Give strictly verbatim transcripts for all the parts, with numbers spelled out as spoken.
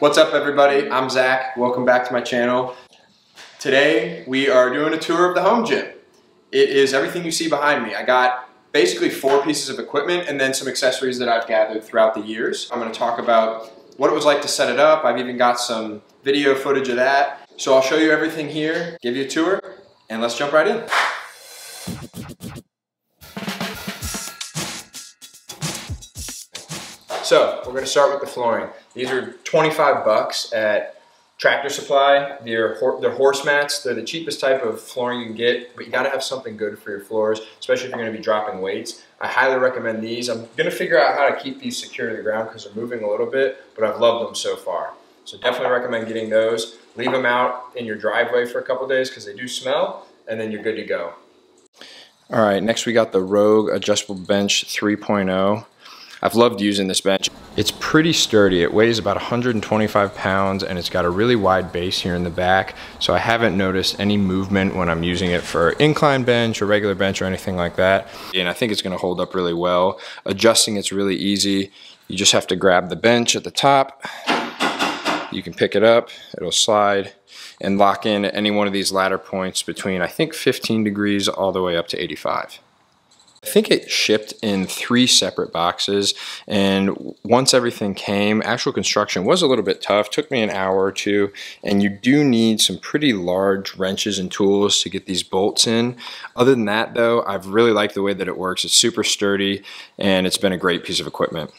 What's up everybody, I'm Zach, welcome back to my channel. Today we are doing a tour of the home gym. It is everything you see behind me. I got basically four pieces of equipment and then some accessories that I've gathered throughout the years. I'm going to talk about what it was like to set it up. I've even got some video footage of that. So I'll show you everything here, give you a tour, and let's jump right in. So we're going to start with the flooring. These are twenty-five bucks at Tractor Supply. They're, ho they're horse mats. They're the cheapest type of flooring you can get, but you got to have something good for your floors, especially if you're going to be dropping weights. I highly recommend these. I'm going to figure out how to keep these secure to the ground because they're moving a little bit, but I've loved them so far. So definitely recommend getting those. Leave them out in your driveway for a couple days because they do smell, and then you're good to go. All right, next we got the Rogue Adjustable Bench three point oh. I've loved using this bench. It's pretty sturdy. It weighs about one hundred twenty-five pounds and it's got a really wide base here in the back. So I haven't noticed any movement when I'm using it for incline bench or regular bench or anything like that. And I think it's gonna hold up really well. Adjusting it's really easy. You just have to grab the bench at the top. You can pick it up, it'll slide and lock in at any one of these ladder points between I think fifteen degrees all the way up to eighty-five. I think it shipped in three separate boxes, and once everything came, actual construction was a little bit tough. Took me an hour or two, and you do need some pretty large wrenches and tools to get these bolts in. Other than that though, I've really liked the way that it works. It's super sturdy, and it's been a great piece of equipment.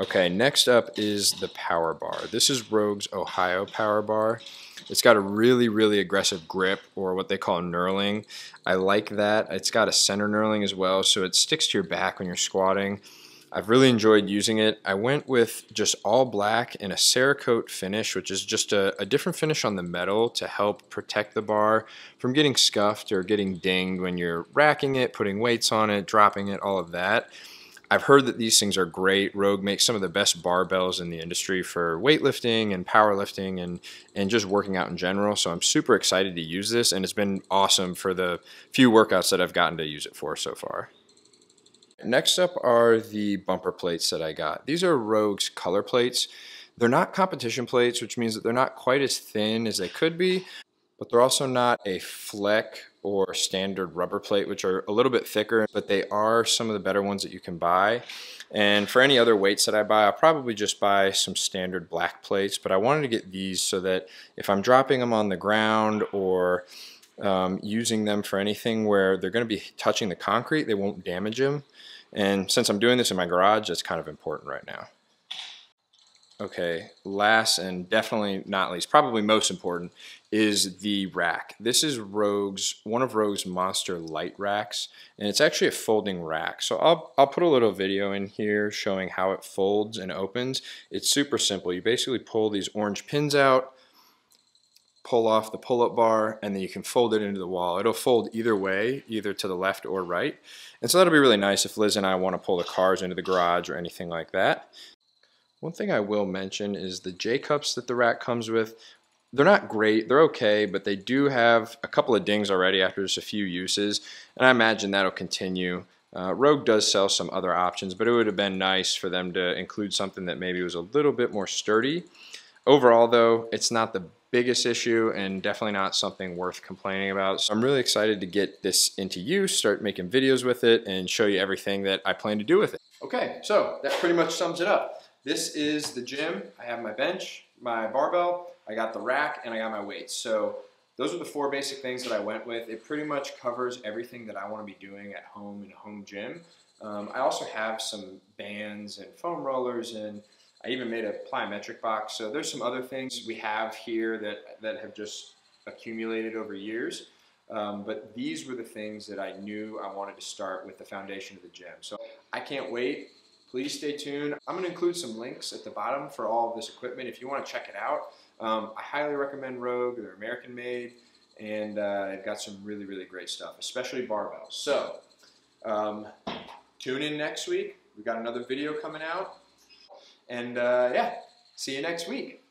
Okay, next up is the Power Bar. This is Rogue's Ohio Power Bar. It's got a really, really aggressive grip, or what they call knurling. I like that. It's got a center knurling as well, so it sticks to your back when you're squatting. I've really enjoyed using it. I went with just all black and a Cerakote finish, which is just a, a different finish on the metal to help protect the bar from getting scuffed or getting dinged when you're racking it, putting weights on it, dropping it, all of that. I've heard that these things are great. Rogue makes some of the best barbells in the industry for weightlifting and powerlifting and, and just working out in general. So I'm super excited to use this, and it's been awesome for the few workouts that I've gotten to use it for so far. Next up are the bumper plates that I got. These are Rogue's color plates. They're not competition plates, which means that they're not quite as thin as they could be, but they're also not a fleck or standard rubber plate, which are a little bit thicker, but they are some of the better ones that you can buy. And for any other weights that I buy, I'll probably just buy some standard black plates, but I wanted to get these so that if I'm dropping them on the ground or um, using them for anything where they're gonna be touching the concrete, they won't damage them. And since I'm doing this in my garage, that's kind of important right now. Okay, last and definitely not least, probably most important, is the rack. This is Rogue's, one of Rogue's Monster Light Racks, and it's actually a folding rack. So I'll, I'll put a little video in here showing how it folds and opens. It's super simple. You basically pull these orange pins out, pull off the pull-up bar, and then you can fold it into the wall. It'll fold either way, either to the left or right. And so that'll be really nice if Liz and I want to pull the cars into the garage or anything like that. One thing I will mention is the J-cups that the rack comes with. They're not great, they're okay, but they do have a couple of dings already after just a few uses, and I imagine that'll continue. Uh, Rogue does sell some other options, but it would have been nice for them to include something that maybe was a little bit more sturdy. Overall though, it's not the biggest issue and definitely not something worth complaining about. So I'm really excited to get this into use, start making videos with it, and show you everything that I plan to do with it. Okay, so that pretty much sums it up. This is the gym. I have my bench, my barbell, I got the rack, and I got my weights. So those are the four basic things that I went with. It pretty much covers everything that I want to be doing at home in a home gym. Um, I also have some bands and foam rollers, and I even made a plyometric box. So there's some other things we have here that, that have just accumulated over years. Um, but these were the things that I knew I wanted to start with the foundation of the gym. So I can't wait. Please stay tuned. I'm gonna include some links at the bottom for all of this equipment if you wanna check it out. Um, I highly recommend Rogue. They're American made, and uh, they've got some really, really great stuff, especially barbells. So, um, tune in next week. We've got another video coming out. And uh, yeah, see you next week.